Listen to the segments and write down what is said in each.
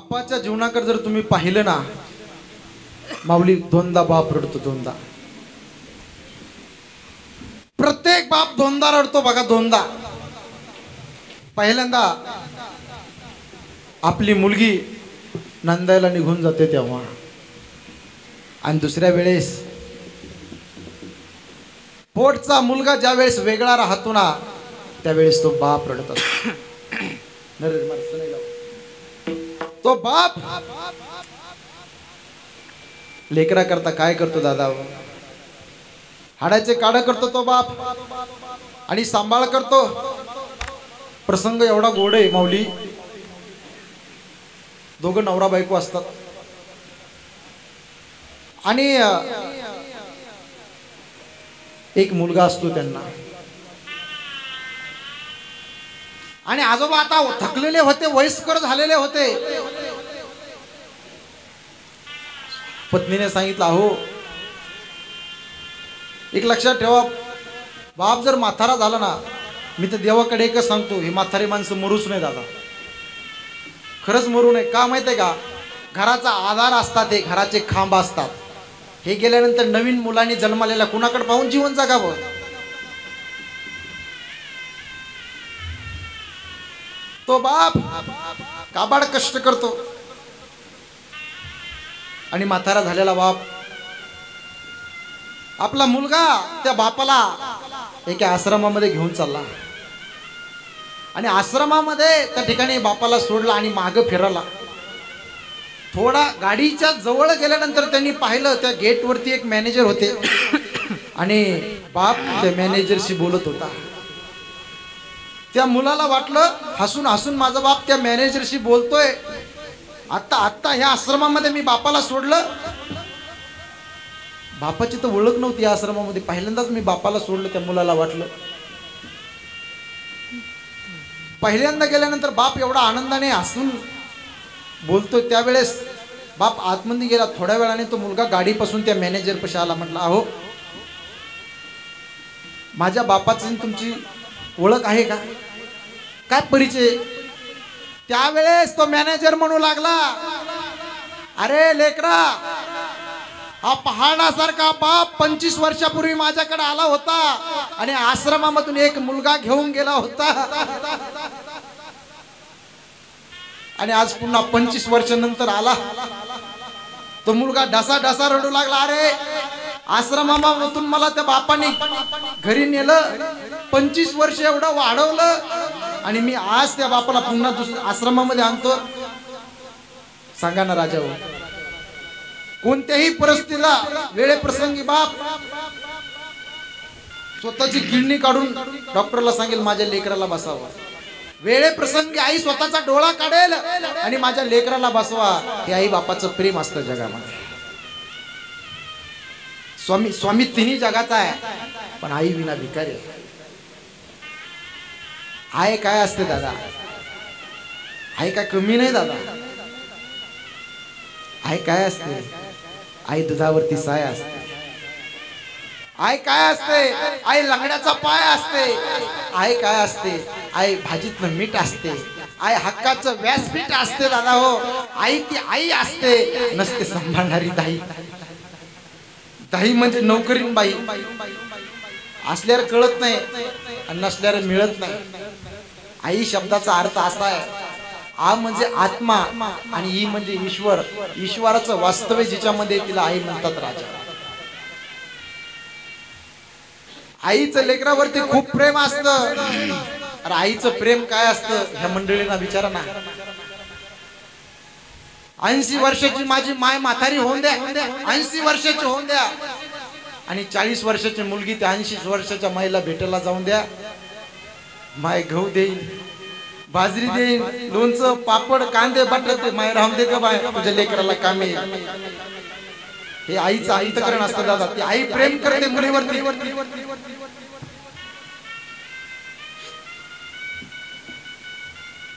बापाच्या जीवनाकडे जर तुम्ही पाहिलं ना, माऊली दोनदा बाप रडतो, दोनदा प्रत्येक बाप दोनदा रडतो बघा, दोनदा. पहिल्यांदा आपली मुलगी नंदायला निघून जाते तेव्हा, आणि दुसऱ्या वेळेस पोटचा मुलगा ज्या वेळेस वेगळा राहतो ना त्यावेळेस तो बाप रडत असतो. तो बाप लेकरा करता काय करतो दादा, हाडाचे काढ करतो तो बाप आणि सांभाळ करतो. प्रसंग एवढा गोड आहे माऊली, दोघं नवरा बायको असतात आणि एक मुलगा असतो त्यांना. आणि आजोबा आता थकलेले होते, वयस्कर झालेले होते. पत्नीने सांगितलं, अहो एक लक्षात ठेवा, बाप जर म्हातारा झाला ना, मी तर देवाकडे एकच सांगतो, हे म्हातारी माणसं मरूच नाही दादा, खरंच मरू नये. का माहिती आहे का, घराचा आधार असतात, हे घराचे खांब असतात. हे गेल्यानंतर नवीन मुलांनी जन्मालेला कुणाकडे पाहून जीवन जगावं. तो बाप काबाड कष्ट करतो आणि म्हातारा झालेला बाप आपला मुलगा त्या बापाला एका आश्रमामध्ये घेऊन चालला आणि आश्रमामध्ये त्या ठिकाणी बापाला सोडला आणि मागं फिरला. थोडा गाडीच्या जवळ गेल्यानंतर त्यांनी पाहिलं, त्या गेटवरती एक मॅनेजर होते आणि बाप त्या मॅनेजरशी बोलत होता. त्या मुलाला वाटलं, हसून हसून माझा बाप त्या मॅनेजरशी बोलतोय, आत्ता आत्ता ह्या आश्रमामध्ये मी बापाला सोडलं. बापाची तर ओळख नव्हती या आश्रमामध्ये, पहिल्यांदाच मी बापाला सोडलं त्या मुलाला वाटलं. पहिल्यांदा गेल्यानंतर बाप एवढा आनंदाने हसून बोलतोय, त्यावेळेस बाप आतमध्ये गेला. थोड्या वेळाने तो मुलगा गाडीपासून त्या मॅनेजरपाशी आला, म्हटला अहो माझ्या बापाची तुमची ओळख आहे का, काय परिचय. त्यावेळेस तो मॅनेजर म्हणू लागला, अरे लेकरा, हा पहाडासारखा बाप 25 वर्षापूर्वी माझ्याकडे आला होता आणि आश्रमामधून एक मुलगा घेऊन गेला होता आणि आज पुन्हा 25 वर्षानंतर आला. तो मुलगा ढसा ढसा रडू लागला, अरे आश्रमामधून मला त्या बापाने घरी नेलं, 25 वर्ष एवढं वाढवलं आणि मी आज त्या बापाला पुन्हा दुसऱ्या आश्रमामध्ये आणतो. सांगा ना राजा, कोणत्याही परिस्थितीला वेळेप्रसंगी बाप स्वतःची किडनी काढून डॉक्टरला सांगेल माझ्या लेकराला बसवा, वेळेप्रसंगी आई स्वतःचा डोळा काढेल आणि माझ्या लेकराला बसवा. हे आई बापाचं प्रेम असतं जगामध्ये. स्वामी स्वामी तिन्ही जगाचा आहे, पण आई विना भिकारी आहे. आई काय असते दादा, आई काय कमी नाही दादा. आई काय असते, आई दुधावरती साय असते. आई काय असते, आई लंगड्याचा पाय असते. आई काय असते, आई भाजीतलं मीठ असते. आई हक्काचं व्यासपीठ असते दादा. हो, आई ती आई असते, नसते सांभाळणारी दाई. दाई म्हणजे नोकरीन बाई, असल्यावर कळत नाही आणि नसल्यावर मिळत नाही. आई शब्दाचा अर्थ असा आहे, आ म्हणजे आत्मा आणि ई म्हणजे ईश्वर. ईश्वराचं वास्तव्य जिच्यामध्ये, तिला आई म्हणतात राजा. आईचं लेकरावरती खूप प्रेम असतं. अरे आईचं प्रेम काय असतं ह्या मंडळींना विचारा ना. 80 वर्षाची माझी माय म्हातारी होऊन द्या, 80 वर्षाची होऊन द्या, आणि 40 वर्षाची मुलगी त्या 80 वर्षाच्या माईला भेटायला जाऊन द्या. माय गहू देईल, बाजरी देईन, लोणचं पापड कांदे बटाटे, माय राम दे ग बाय तुझ्या लेकराला कामे. हे आईचं आईतकरण असतं दादा. ती आई प्रेम करते मुलीवरती.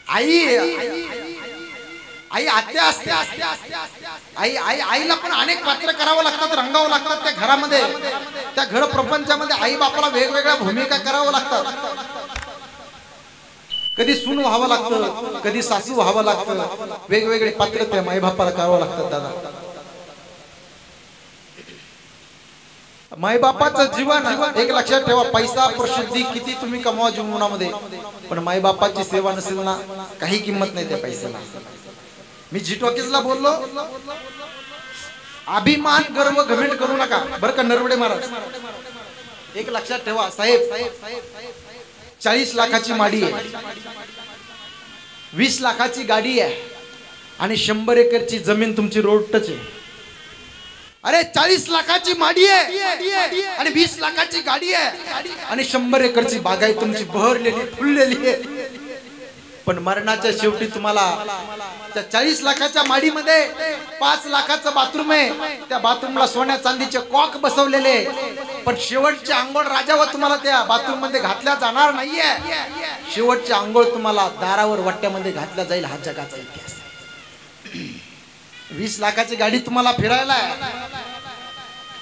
आई आई आत्या असते. आई आई आईला पण अनेक पात्र करावं लागतात, रंगावं लागतात त्या घरामध्ये, त्या घर प्रपंचामध्ये. आई बापाला वेगवेगळ्या भूमिका कराव्या लागतात. कधी सून व्हावं लागतं, कधी सासू व्हावं लागतं, वेगवेगळे पात्र त्या मायबापाला करावं लागतं. दादा मायबापाचं जीवन एक लक्षात ठेवा, पैसा प्रसिद्धी किती तुम्ही कमवा जीवनामध्ये, पण मायबापाची सेवा नसेल ना काही किंमत नाही त्या पैशाला. मी जी टॉकीजला बोललो, अभिमान गर्व घमेंट करू नका बर का नरवडे महाराज. एक लक्षात ठेवा साहेब, 40 लाखाची माडी आहे, 20 लाखाची गाडी आहे आणि 100 एकरची जमीन तुमची रोड टच आहे. अरे 40 लाखाची माडी आहे आणि 20 लाखाची गाडी आहे आणि 100 एकरची बागायत तुमची बहरलेली फुललेली आहे, पण मरणाच्या शेवटी तुम्हाला त्या 40 लाखाच्या माडीमध्ये 5 लाखाचं बाथरूम आहे, त्या बाथरूमला सोन्या चांदीचे कॉक बसवलेले, पण शेवटची आंघोळ राजावर तुम्हाला त्या बाथरूम मध्ये घातल्या जाणार नाहीये. शेवटची आंघोळ तुम्हाला दारावर वाट्यामध्ये घातल्या जाईल. हा जगाचा इतिहास. 20 लाखाची गाडी तुम्हाला फिरायला आहे,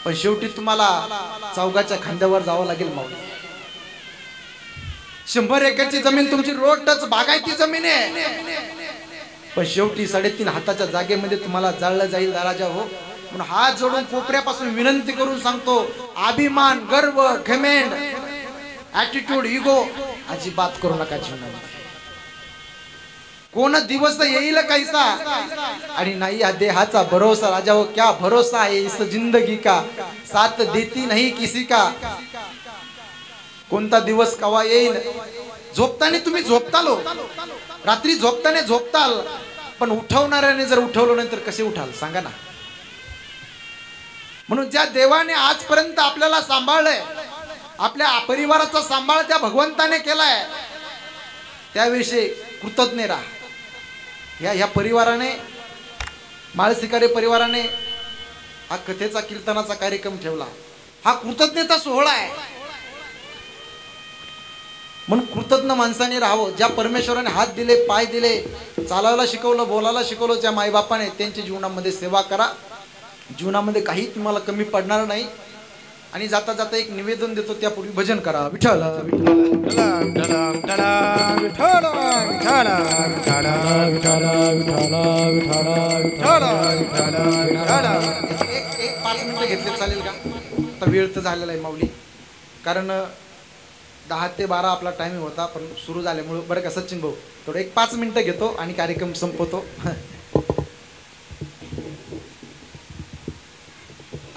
पण शेवटी तुम्हाला चौघाच्या खांद्यावर जावं लागेल माऊली. 100 एकरची जमीन तुमची रोड टच बागायती जमीन आहे, पण शेवटी 3.5 हाताच्या जागेमध्ये तुम्हाला जाळलं जाईल दाराजा. हो म्हणून हात जोडून कोपऱ्यापासून विनंती करून सांगतो, अभिमान गर्व घमेंड ॲटिट्यूड इगो अजिबात करू नका जीवनामध्ये. कोण दिवस येईल कैसा आणि नाही हा देहाचा भरोसा. राजा हो क्या भरोसा है इस जिंदगी का, साथ देती नहीं किसी का. कोणता दिवस कवा येईल. झोपताना तुम्ही झोपतालो, रात्री झोपताना झोपताल, पण उठवणाऱ्याने जर उठवलं नाही तर कसे उठाल सांगा ना. म्हणून ज्या देवाने आजपर्यंत आपल्याला सांभाळलंय, आपल्या परिवाराचा सांभाळ त्या भगवंताने केलाय, त्याविषयी कृतज्ञ राहा. या परिवाराने माळशिकारे परिवाराने हा कथेचा कीर्तनाचा कार्यक्रम ठेवला, हा कृतज्ञता सोहळा आहे. म्हणून कृतज्ञ माणसाने राहावं. ज्या परमेश्वराने हात दिले पाय दिले, चालायला शिकवलं बोलायला शिकवलं, ज्या माईबापाने, त्यांच्या जीवनामध्ये सेवा करा. जीवनामध्ये काही तुम्हाला कमी पडणार नाही. आणि जाता जाता एक निवेदन देतो, त्यापूर्वी भजन करा. विठ्ठल एक 5 मिनिटं घेतले चालेल का. आता वेळ तर झालेला आहे माऊली, कारण 10 ते 12 आपला टायमिंग होता, पण सुरू झाल्यामुळे बरं का सचिन भाऊ थोडं एक 5 मिनिटं घेतो आणि कार्यक्रम संपवतो.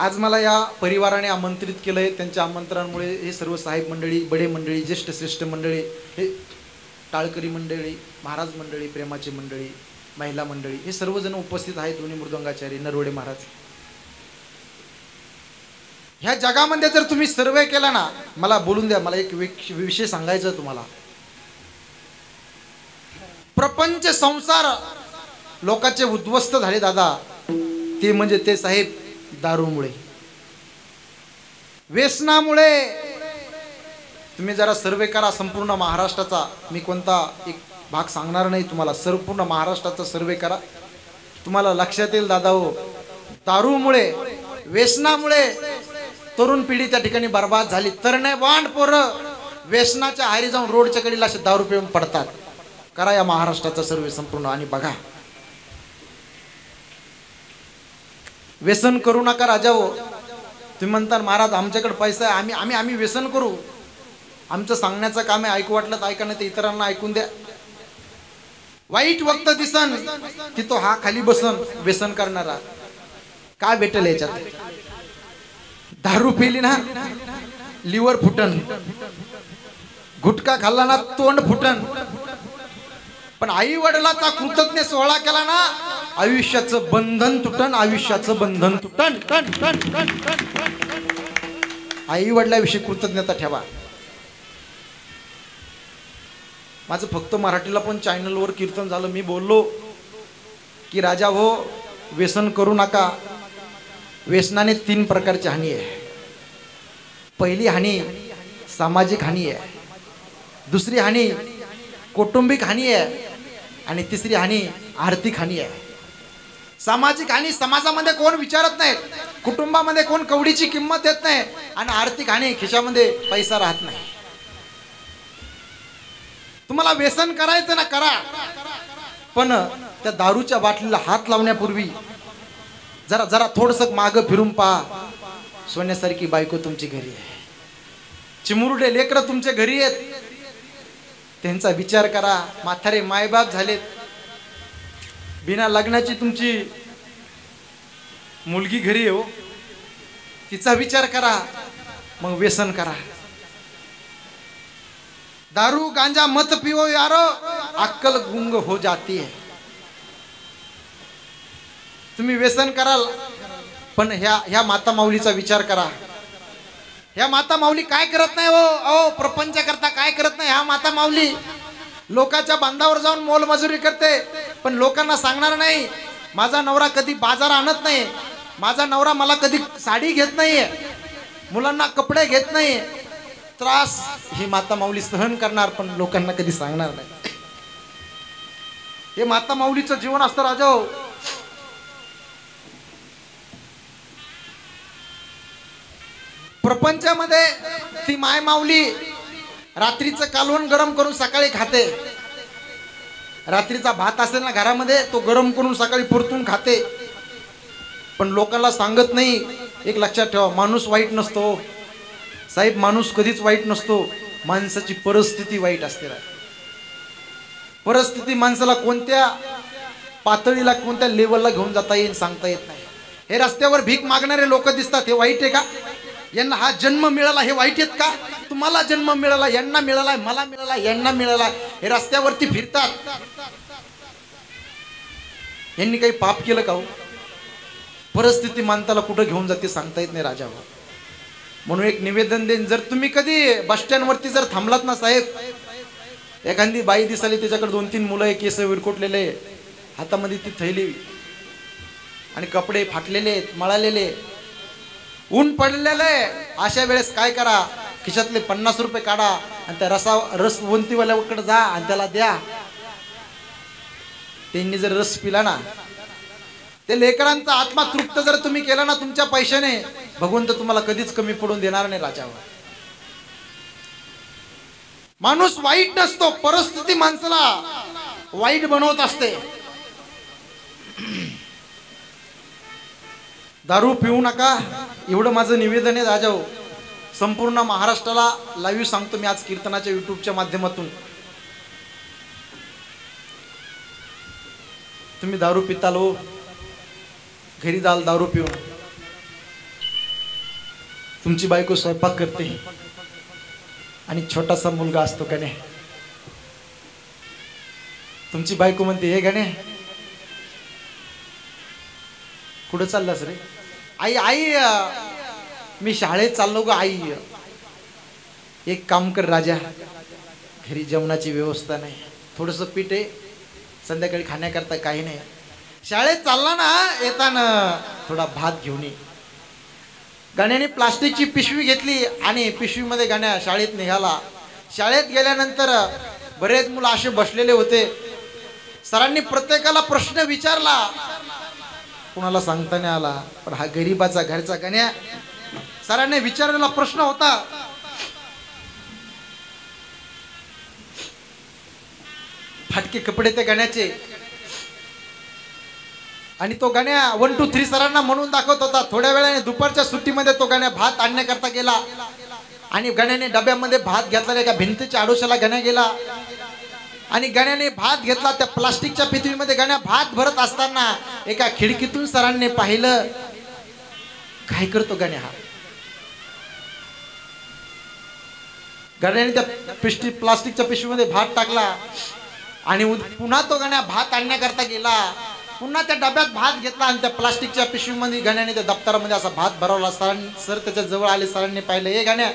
आज मला या परिवाराने आमंत्रित केलं आहे, त्यांच्या आमंत्रणामुळे हे सर्व साहेब मंडळी, बडे मंडळी, ज्येष्ठ श्रेष्ठ मंडळी, हे टाळकरी मंडळी, महाराज मंडळी, प्रेमाची मंडळी, महिला मंडळी, हे सर्वजण उपस्थित आहेत. दोन्ही मृदंगाचार्य नरवडे महाराज. ह्या जगामध्ये जर तुम्ही सर्वे केला ना, मला बोलून द्या, मला एक विषय सांगायचा तुम्हाला. प्रपंच संसार लोकांचे उद्ध्वस्त झाले दादा, ते म्हणजे ते साहेब दारूमुळे, व्यसनामुळे. तुम्ही जरा सर्वे करा संपूर्ण महाराष्ट्राचा. मी कोणता एक भाग सांगणार नाही तुम्हाला, संपूर्ण महाराष्ट्राचा सर्वे करा, तुम्हाला लक्षात येईल दादा. हो दारूमुळे व्यसनामुळे तरुण पिढी त्या ठिकाणी बर्बाद झाली. तरणवान पोरं व्यसनाच्या हारी जाऊन रोडच्या कडीला दारू पिऊन पडतात. करा या महाराष्ट्राचा सर्वे संपूर्ण आणि बघा. व्यसन करू नका राजा. हो तुम्ही म्हणता महाराज आमच्याकडे पैसा आहे, आम्ही आम्ही आम्ही व्यसन करू. आमचं सांगण्याचं काम आहे, ऐकू वाटलं तर ऐका नाही तर इतरांना ऐकून द्या. वाईट वक्त दिसन की तो हा खाली बसन व्यसन करणारा. काय भेटेल याच्यात. दारू पिली ना लिव्हर फुटन, गुटखा खाल्ला ना तोंड फुटन, पण आई वडिलाचा कृतज्ञ सोहळा केला ना आयुष्याचं बंधन तुटन, आयुष्याचं बंधन तुटन. आई वडिलाविषयी कृतज्ञता ठेवा. माझं फक्त मराठीला पण चॅनलवर कीर्तन झालं, मी बोललो की राजा हो व्यसन करू नका. व्यसनाने 3 प्रकारची हानी आहे. पहिली हानी सामाजिक हानी आहे, दुसरी हानी कौटुंबिक हानी आहे आणि तिसरी हानी आर्थिक हानी आहे. सामाजिक हानी समाजामध्ये कोण विचारत नाहीत, कुटुंबामध्ये कोण कवडीची किंमत देत नाही, आणि आर्थिक हानी खिशामध्ये पैसा राहत नाही. तुम्हाला व्यसन करायचं ना करा, पण त्या दारूच्या बाटलीला हात लावण्यापूर्वी जरा जरा थोडसं मागे फिरून पहा. सोन्यासारखी बायको तुमची घरी आहे, चिमुरडे लेकर तुमचे घरी आहेत, त्यांचा विचार करा. म्हातारे मायबाप झालेत, बिना लग्नाची तुमची मुलगी घरी आहे, हो तिचा विचार करा, मग व्यसन करा. दारू गांजा मत पिओ यारो, अक्कल गुंग हो जाती है. तुम्ही व्यसन कराल, पण ह्या माता माऊलीचा विचार करा. ह्या माता माऊली काय करत नाही हो, अहो प्रपंच करता काय करत नाही. ह्या माता माऊली लोकांच्या बांधावर जाऊन मोलमजुरी करते, पण लोकांना सांगणार नाही माझा नवरा कधी बाजार आणत नाही, माझा नवरा मला कधी साडी घेत नाहीये, मुलांना कपडे घेत नाही. त्रास ही माता माऊली सहन करणार, पण लोकांना कधी सांगणार नाही. हे माता माऊलीचं जीवन असतं राजा. प्रपंचामध्ये ती माय माऊली रात्रीचं कालवण गरम करून सकाळी खाते. रात्रीचा भात असेल ना घरामध्ये, तो गरम करून सकाळी परतून खाते, पण लोकांना सांगत नाही. एक लक्षात ठेवा, माणूस वाईट नसतो साहेब, माणूस कधीच वाईट नसतो, माणसाची परिस्थिती वाईट असते. परिस्थिती माणसाला कोणत्या पातळीला कोणत्या लेवलला घेऊन जाता येईल सांगता येत नाही. हे रस्त्यावर भीक मागणारे लोक दिसतात, हे वाईट आहे का? यांना हा जन्म मिळाला हे वाईट आहेत का? तुम्हाला जन्म मिळाला, यांना मिळाला, मला मिळाला, यांना मिळाला. हे रस्त्यावरती फिरतात, यांनी काही पाप केलं का? परिस्थिती माणसाला कुठं घेऊन जाते सांगता येत नाही राजा. म्हणून एक निवेदन देईन, जर तुम्ही कधी बस स्टँडवरती जर थांबलात ना साहेब, एखादी बाई दिसाली, त्याच्याकडे 2-3 मुलं, केस विरकोटलेले, हातामध्ये ती थैली आणि कपडे फाटलेले मळालेले, ऊन पडलेले, अशा वेळेस काय करा, खिशातले 50 रुपये काढा आणि त्या रसवंतीवाल्याकडे जा आणि त्याला द्या. त्यांनी जर रस पिला ना, ते लेकरांचा आत्मा तृप्त जर तुम्ही केला ना तुमच्या पैशाने, भगवंत तुम्हाला कधीच कमी पडून देणार नाही राजावर. माणूस वाईट नसतो, परिस्थिती माणसाला वाईट बनवत असते. दारू पिऊ नका, एवढं माझं निवेदन आहे राजाओ. संपूर्ण महाराष्ट्राला लाईव्ह सांगतो मी आज कीर्तनाच्या युट्यूबच्या माध्यमातून, तुम्ही दारू पितालो, घरी जाल दारू पिऊन, तुमची बायको स्वयंपाक करते आणि छोटासा मुलगा असतो गणे, तुमची बायको म्हणते हे गणे कुठं चाललास रे? आई आई मी शाळेत चाललो ग आई. एक काम कर राजा, घरी जेवणाची व्यवस्था नाही, थोडंसं पीठ आहे, संध्याकाळी खाण्याकरता काही नाही, शाळेत चालला ना येताना थोडा भात घेऊन ये. गाण्याने प्लास्टिकची पिशवी घेतली आणि पिशवीमध्ये गाण्या शाळेत निघाला. शाळेत गेल्यानंतर बरेच मुलं असे बसलेले होते, सरांनी प्रत्येकाला प्रश्न विचारला, कुणाला सांगता नाही आला, पण हा गरीबाचा घरचा गाण्या सरांनी विचारलेला प्रश्न होता, फाटके कपडे त्या गाण्याचे, आणि तो गाण्या 1, 2, 3 सरांना म्हणून दाखवत होता. थोड्या वेळाने दुपारच्या सुट्टीमध्ये तो गाण्या भात आणण्याकरता गेला आणि गाण्याने डब्यामध्ये भात घेतला, एका भिंतीच्या आडोशाला गाण्या गेला आणि गाण्याने भात घेतला. त्या प्लास्टिकच्या पितवीमध्ये गाण्या भात भरत असताना एका खिडकीतून सरांनी पाहिलं, काय करतो गाण्या हा? गाण्याने त्या प्लास्टिकच्या पिशवीमध्ये भात टाकला आणि पुन्हा तो गाण्या भात आणण्याकरता गेला, पुन्हा त्या डब्यात भात घेतला आणि त्या प्लास्टिकच्या पिशवीमध्ये गाण्याने त्या दप्तरामध्ये असा भात भरवला. सर त्याच्या जवळ आले, सरांनी पाहिलं, हे गाण्या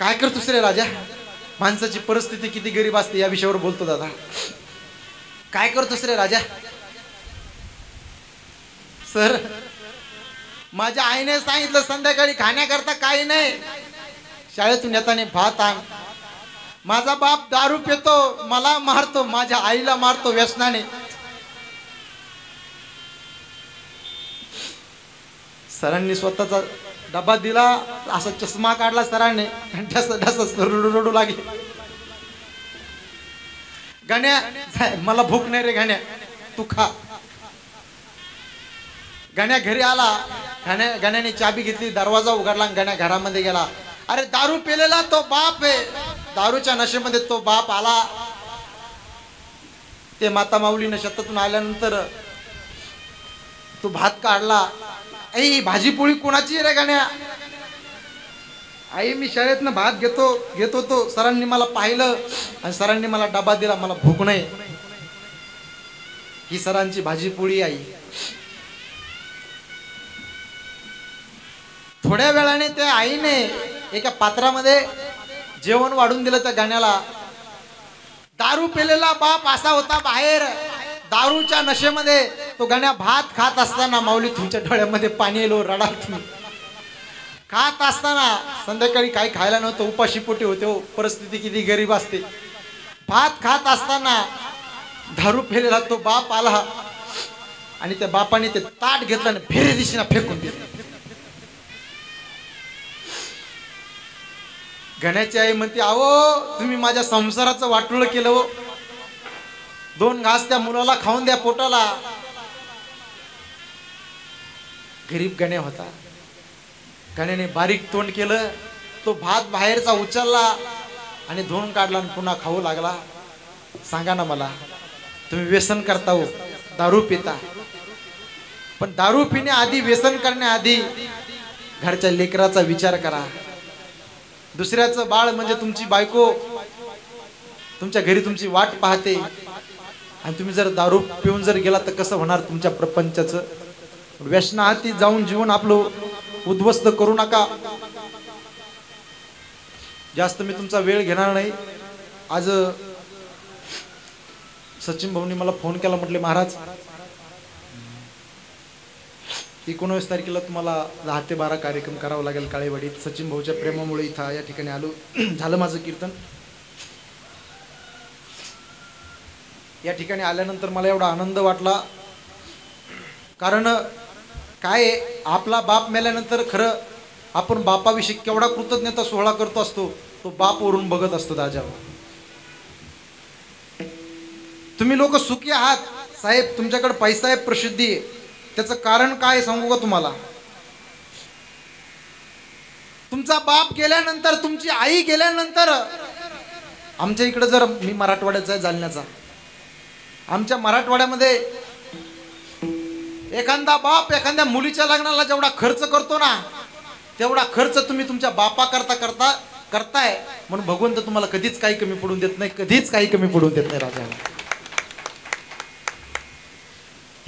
काय करतोस रे राजा? माणसाची परिस्थिती किती गरीब असते या विषयावर बोलतो दादा. काय करतोस रे राजा? सर माझ्या आईने सांगितलं संध्याकाळी खाण्याकरता काही नाही, शाळेतून येताना भात आण. माझा बाप दारू पितो, मला मारतो, माझ्या आईला मारतो व्यसनाने. सरांनी स्वतःचा डब्बा दिला असा चष्मा काढला सराने, रडू लागले. गण्या मला भूक नाही रे गण्या, तू खा. गण्या घरी आला, गण्याने चाबी घेतली, दरवाजा उघडला, गण्या घरामध्ये गेला. अरे दारू पिलेला तो बाप आहे, दारूच्या नशेमध्ये तो बाप आला. ते माता माऊलीने शेतातून आल्यानंतर तू भात काढला. आई भाजी पोळी कोणाची रे गण्या? आई मी शाळेतनं भात घेतो तो सरांनी मला पाहिलं आणि सरांनी मला डबा दिला, मला भूक नाही. ही सरांची भाजी पोळी. आई थोड्या वेळाने त्या आईने एका पात्रामध्ये जेवण वाढून दिलं त्या गाण्याला. दारू पिलेला बाप असा होता बाहेर, दारूच्या नशेमध्ये तो गाण्या भात खात असताना, माऊली तुमच्या डोळ्यामध्ये पाणी येलो, रडाल तुम्ही. खात असताना संध्याकाळी काही खायला नव्हतं, उपाशी पोटी होते. हो परिस्थिती किती गरीब असते. भात खात असताना दारू फेलेला तो बाप आला आणि त्या बापाने ते ताट घेतलं आणि फेरे दिशेनं फेकून दिलं. गण्याची आई म्हणते, अहो तुम्ही माझ्या संसाराचं वाटोळं केलं हो. दोन घास त्या मुलाला खाऊन द्या पोटाला. गरीब गण्या होता. गण्याने बारीक तोंड केलं, तो भात बाहेरचा उचलला आणि धुवून काढला आणि पुन्हा खाऊ लागला. सांगा ना मला, तुम्ही व्यसन करता हो, दारू पिता, पण दारू पिण्याआधी, व्यसन करण्याआधी घरच्या लेकराचा विचार करा. दुसऱ्याचं बाळ म्हणजे तुमची बायको तुमच्या घरी तुमची वाट पाहते आणि तुम्ही जर दारू पिऊन जर गेला तर कसं होणार तुमच्या प्रपंचाचं. व्यसनाहाती जाऊन जीवन आपलं उद्ध्वस्त करू नका. जास्त मी तुमचा वेळ घेणार नाही. आज सचिन भाऊनी मला फोन केला, म्हटले महाराज 19 तारखेला तुम्हाला 10 ते 12 कार्यक्रम करावा लागेल काळेवाडीत. सचिन भाऊच्या प्रेमामुळे इथं या ठिकाणी आलो. झालं माझं कीर्तन. या ठिकाणी आल्यानंतर मला एवढा आनंद वाटला, कारण काय आपला बाप मेल्यानंतर खरं आपण बापाविषयी केवढा कृतज्ञता सोहळा करतो असतो, तो बाप वरून बघत असतो. दादा तुम्ही लोक सुखी आहात साहेब, तुमच्याकडे पैसा आहे, प्रसिद्धी आहे. त्याचं कारण काय सांगू का तुम्हाला? तुमचा बाप गेल्यानंतर, तुमची आई गेल्यानंतर, आमच्या इकडे जर मी मराठवाड्याचा आहे जालन्याचा, आमच्या मराठवाड्यामध्ये एखादा बाप एखाद्या मुलीच्या लग्नाला जेवढा खर्च करतो ना, तेवढा खर्च तुम्ही तुमच्या बापा करता करता करताय. म्हणून भगवंत तुम्हाला कधीच काही कमी पडून देत नाही, कधीच काही कमी पडून देत नाही. राजा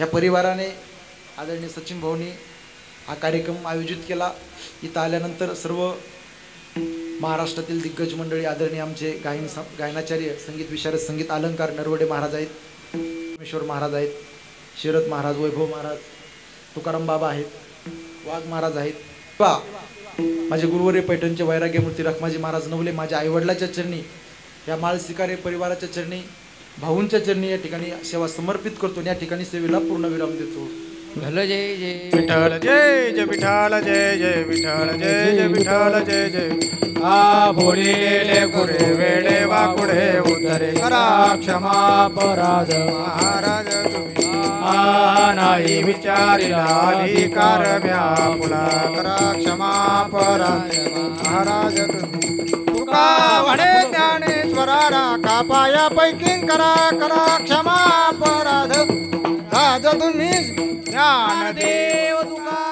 या परिवाराने, आदरणीय सचिन भाऊनी हा कार्यक्रम आयोजित केला. इथं आल्यानंतर सर्व महाराष्ट्रातील दिग्गज मंडळी, आदरणीय आमचे गायनाचार्य, संगीत विशारद, संगीत अलंकार नरवडे महाराज आहेत, परमेश्वर महाराज आहेत, शिरत महाराज, वैभव महाराज, तुकाराम बाबा आहेत, वाघ महाराज आहेत, बा माझे गुरुवरे पैठणचे वैराग्यमूर्ती रखमाजी महाराज नवले, माझ्या आईवडिलाच्या चरणी, या माळशिकारे परिवाराच्या चरणी, भाऊंच्या चरणी या ठिकाणी सेवा समर्पित करतो आणि या ठिकाणी सेवेला पूर्णविराम देतो. भले जय जय विठाल, जय जय विठाल, जय जय विठाल, जय जय विठाल, जय जय. आ बोलिले गुरे वेळे वाकुडे उतरे, करा क्षमा अपराध महाराज तुम्ही. आ नाही विचारिला अधिकार व्यापुला, करा क्षमा अपराध महाराज तुम्ही. तुका वडे ज्ञानेश्वरा राखा पाया पैकी, करा करा क्षमा अपराध राज तुम्ही. ज्ञानदेव तुका